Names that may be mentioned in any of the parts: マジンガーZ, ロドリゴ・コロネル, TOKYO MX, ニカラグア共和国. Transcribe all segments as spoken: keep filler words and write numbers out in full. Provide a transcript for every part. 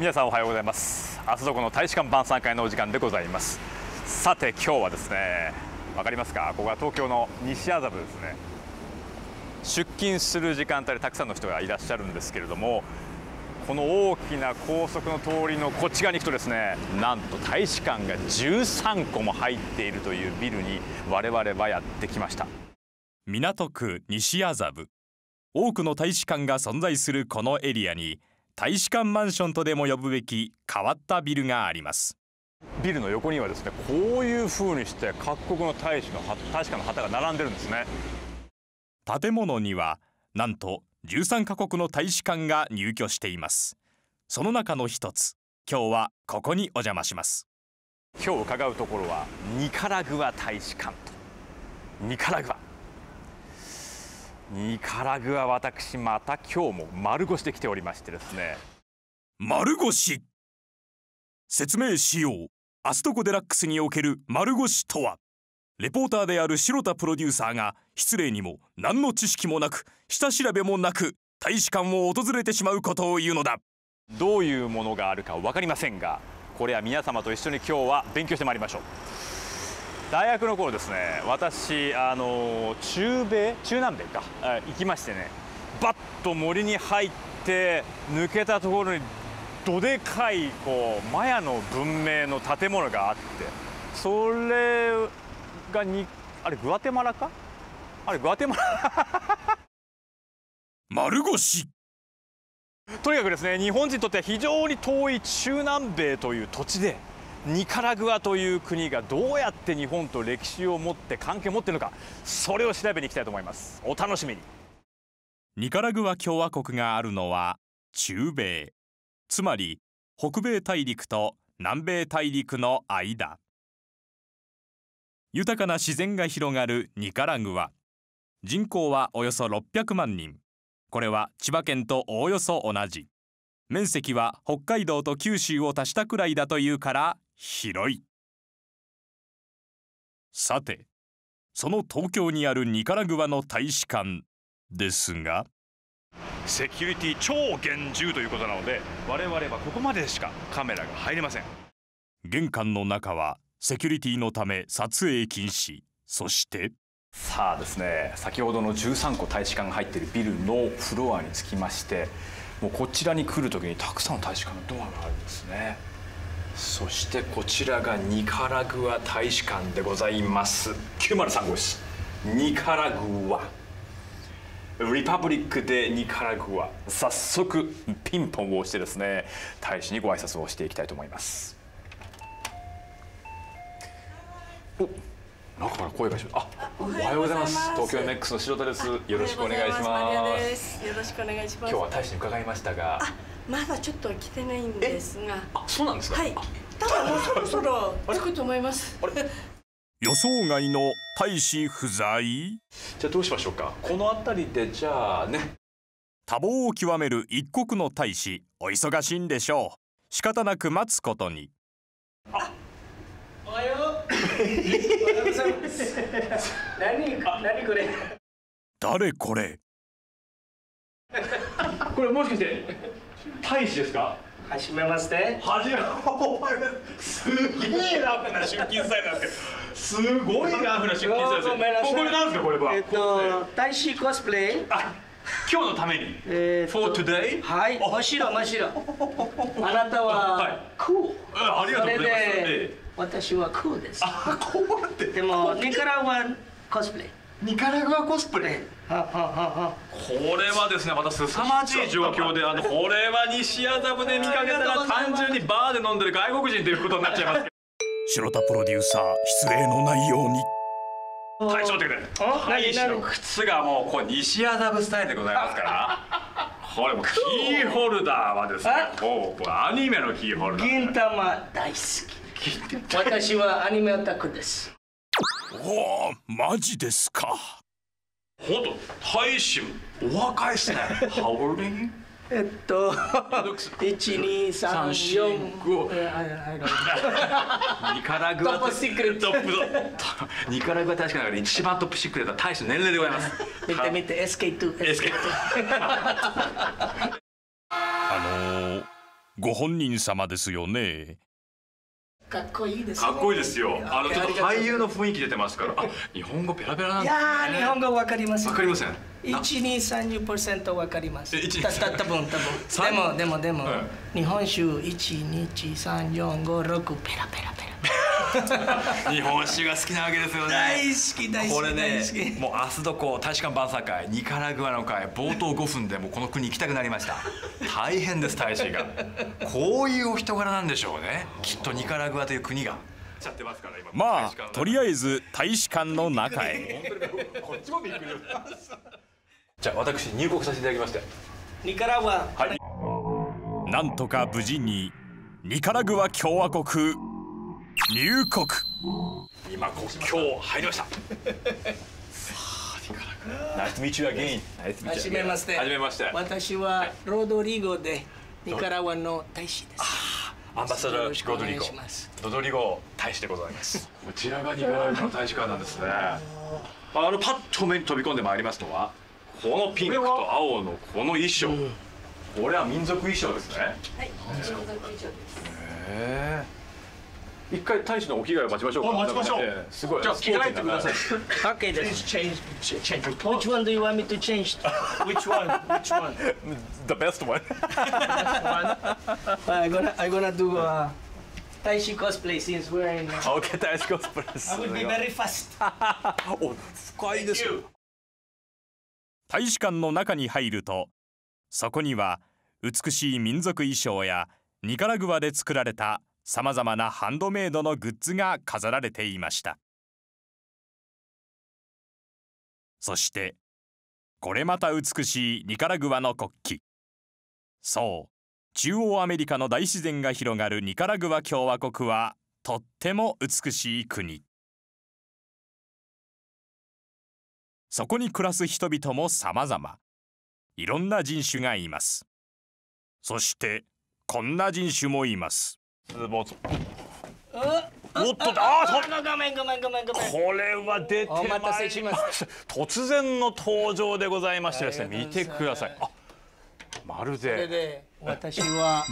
皆さんおはようございます。厚底の大使館晩餐会のお時間でございます。さて今日はですね、わかりますか、ここは東京の西麻布ですね。出勤する時間帯でたくさんの人がいらっしゃるんですけれども、この大きな高速の通りのこっち側に行くとですね、なんと大使館がじゅうさんこも入っているというビルに我々はやってきました。港区西麻布、多くの大使館が存在するこのエリアに、大使館マンションとでも呼ぶべき変わったビルがあります。ビルの横にはですね、こういう風にして各国の大使の大使館の旗が並んでるんですね。建物にはなんとじゅうさんかこくの大使館が入居しています。その中の一つ、今日はここにお邪魔します。今日伺うところはニカラグア大使館と、ニカラグアニカラグア、私また今日も丸腰で来ておりましてですね。丸腰、説明しよう。アストコデラックスにおける丸腰とは、レポーターである白田プロデューサーが失礼にも何の知識もなく下調べもなく大使館を訪れてしまうことを言うのだ。どういうものがあるか分かりませんが、これは皆様と一緒に今日は勉強してまいりましょう。大学の頃ですね、私あの中米中南米か行きましてね、バッと森に入って抜けたところにどでかいこうマヤの文明の建物があって、それがにあれグアテマラか、あれグアテマラ丸腰。とにかくですね、日本人にとっては非常に遠い中南米という土地で、ニカラグアという国がどうやって日本と歴史を持って関係を持っているのか、それを調べに行きたいと思います。お楽しみに。ニカラグア共和国があるのは中米、つまり北米大陸と南米大陸の間。豊かな自然が広がるニカラグア、人口はおよそろっぴゃくまんにん。これは千葉県とおおよそ同じ。面積は北海道と九州を足したくらいだというから広い。さてその東京にあるニカラグアの大使館ですが、セキュリティ超厳重ということなので、我々はここまでしかカメラが入れません。玄関の中はセキュリティのため撮影禁止。そしてさあですね、先ほどのじゅうさんこ大使館が入っているビルのフロアにつきまして、もうこちらに来るときにたくさんの大使館のドアがあるんですね。そしてこちらがニカラグア大使館でございます。きゅうまるさんごうしつ、ニカラグア、リパブリックでニカラグア。早速ピンポンをしてですね、大使にご挨拶をしていきたいと思います。お、中から声がします。あ、おはようございます。東京 エムエックス の白田です。よろしくお願いします。よろしくお願いします。今日は大使に伺いましたが、まだちょっと来てないんですが。あ、そうなんですか。はい。ただもうそろそろ着くと思います。あれ、予想外の大使不在。じゃあどうしましょうか。この辺りでじゃあね。多忙を極める一国の大使、お忙しいんでしょう。仕方なく待つことに。あ、おはよう。何、何これ。誰これ。これもしかして大使ですか。はじめまして。はじめすげえラフな出勤スタイルなんですけど、すごいラフな出勤スタイルです。これなんですか。これはえっと大使コスプレイ、あ、今日のために、えー、for today。 はい、真っ白真っ白。あなたはクー、ありがとうございます。私はクーです。あ、こうやって。でもニカラグアコスプレイ。ニカラグアコスプレイ。はははは。これはですね、また凄まじい状況で、あのこれは西麻布で見かけたら単純にバーで飲んでる外国人ということになっちゃいますけど。白田プロデューサー、失礼のないように。はい、ちょっと待ってください。大使の靴がもうこれ西麻布スタイルでございますから。これもキーホルダーはですね、こうアニメのキーホルダー。銀玉大好き。私はアニメオタクです。おお、マジですか。本当、大使お若いですね。ハウリンえっといちにさんよんご。ニカラグアトップシークレット。ニカラグア大使の中で一番トップシークレットは大使の年齢でございます。見て見て エスケーツー。 あのご本人様ですよね。かっこいいです。かっこいいですよ。あのちょっと俳優の雰囲気出てますから。あ、日本語ペラペラなんですね。いやー、日本語わかります。わかりません。一二三十パーセントわかります。たた多分多分。でもでもでも日本酒一日三四五六ペラペラペラ。日本酒が好きなわけですよね。大好き大好き。これね、もう明日どこ大使館晩餐会、ニカラグアの会、冒頭五分でもこの国行きたくなりました。大変です大使が。こういうお人柄なんでしょうね。きっとニカラグアという国がまあとりあえず大使館の中へ。じゃあ私入国させていただきまして、ニカラグア、はい、なんとか無事にニカラグア共和国入国。今国境入りました。さあニカラグア、ナイスミーチューアゲイン。はじめまして。はじめまして。私はロドリゴでニカラグアの大使です。アンバサダーロドリゴ、ロドリゴ大使でございます。こちらがニカラグアの大使館なんですね。あのパッと目に飛び込んでまいりますのは、このピンクと青のこの衣装。これは民族衣装ですね。はい、民族衣装です。ええ。一回大使のお着替えを待ちましょうか。待ちましょう。すごい。じゃあ着替えてください。Okay, let's change. Change. Which one do you want me to change? Which one? Which one? The best one. I'm gonna I'm gonna do a Taishi cosplay since we're in. Okay, Taishi cosplay. I will be very fast. お、深いです。大使館の中に入ると、そこには美しい民族衣装やニカラグアで作られたさまざまなハンドメイドのグッズが飾られていました。そしてこれまた美しいニカラグアの国旗。そう、中央アメリカの大自然が広がるニカラグア共和国はとっても美しい国。そこに暮らす人々もさまざま、いろんな人種がいます。そしてこんな人種もいます。おっと、ああ、ごめんごめんごめんごめん、これは出てまいりました。突然の登場でございましてですね、見てください。あ、まるで。それで私は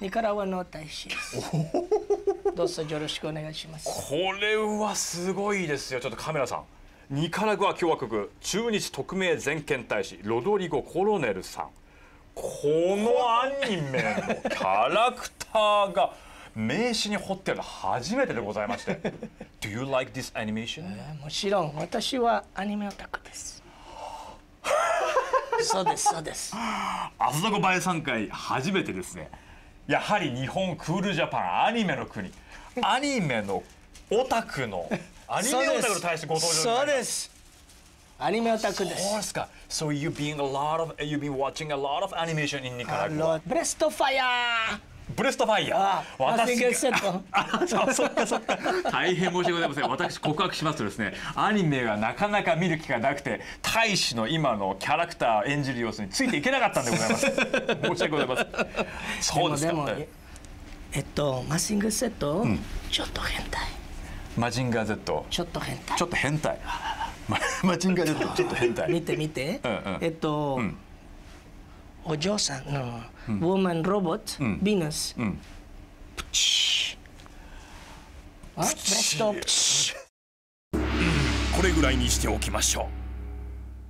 ニカラグアの大使です。どうぞよろしくお願いします。これはすごいですよ。ちょっとカメラさん。ニカラグア共和国駐日特命全権大使ロドリゴ・コロネルさん、このアニメのキャラクターが名刺に彫ってるの初めてでございまして。 Do you like this animation? もちろん、私はアニメオタクです。そうですそうです。あそこバイさん会初めてですね。やはり日本クールジャパン、アニメの国、アニメのオタクのアニメオタクに対してご登場になります。そうです。アニメオタクです。そうですか。So you've been a lot of, you've been watching a lot of animation in Nicaragua. ブレストファイヤー。ブレストファイヤー。私が。あ、そっかそっか。大変申し訳ございません。私告白しますとですね、アニメがなかなか見る機会なくて、大使の今のキャラクター演じる様子についていけなかったんでございます。申し訳ございません。そうですか。えっとマシンガー Z、ちょっと変態。マジンガー Z、 ちょっと変態、ちょっと変態、マジンガー Z、 ちょっと変態。見て見て、えっとお嬢さんのウォーマンロボット、ヴィーナス、プチプチプチ、これぐらいにしておきましょ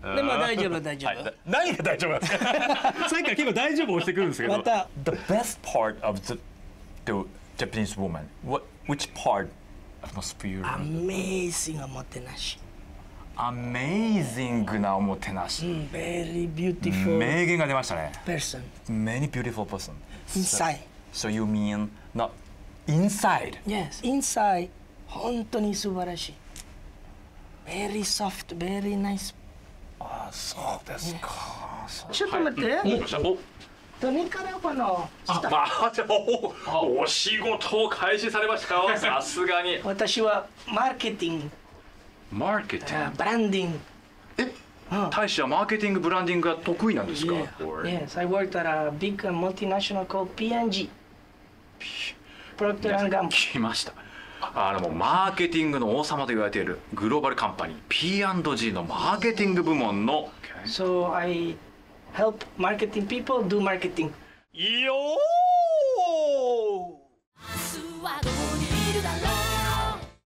う。でも大丈夫大丈夫。何が大丈夫なんですか。さっきから結構大丈夫押してくるんですけど。また The best part of the Japanese woman, what which part?アメイジングなおもてなし。アメイジングなおもてなし。Very beautiful。名言が出ましたね。Person。Many beautiful person。Inside。So you mean not inside? Yes。Inside。本当に素晴らしい。Very soft。Very nice。あ、そうですか。ちょっと待って。ニカラグアのスタッフ。あ、待って、お仕事を開始されましたか。さすがに。私はマーケティング。マーケティング。ブランディング。え、大使はマーケティング、ブランディングが得意なんですか。Yes, I worked at a big multinational called ピーアンドジ。プロクター&ガンプ。来ました。あのもうマーケティングの王様と言われているグローバルカンパニー ピーアンドジ のマーケティング部門の。So I help marketing people do marketing. よー